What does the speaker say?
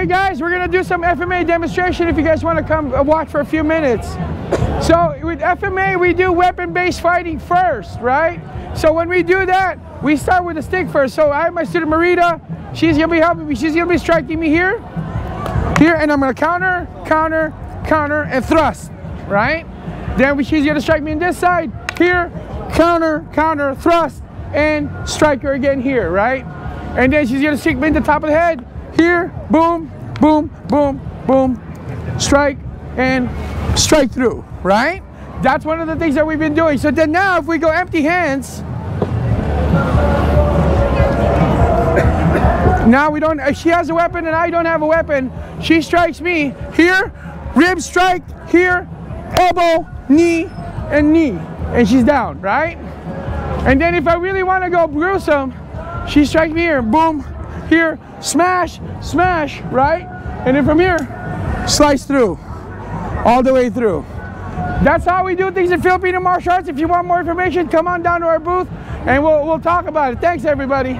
Hey guys, we're gonna do some FMA demonstration if you guys wanna come watch for a few minutes. So with FMA, we do weapon-based fighting first, right? So when we do that, we start with a stick first. So I have my student Marita, she's gonna be helping me, she's gonna be striking me here, and I'm gonna counter, counter, counter, and thrust, right? Then she's gonna strike me on this side, here, counter, counter, thrust, and strike her again here, right? And then she's gonna stick me in the top of the head, here, boom, boom, boom, boom, strike and strike through, right? That's one of the things that we've been doing. So then now if we go empty hands, now we don't, she has a weapon and I don't have a weapon. She strikes me here, rib strike here, elbow, knee. And she's down, right? And then if I really want to go gruesome, she strikes me here, boom, here, smash, smash, right? And then from here, slice through, all the way through. That's how we do things in Filipino martial arts. If you want more information, come on down to our booth and we'll talk about it. Thanks, everybody.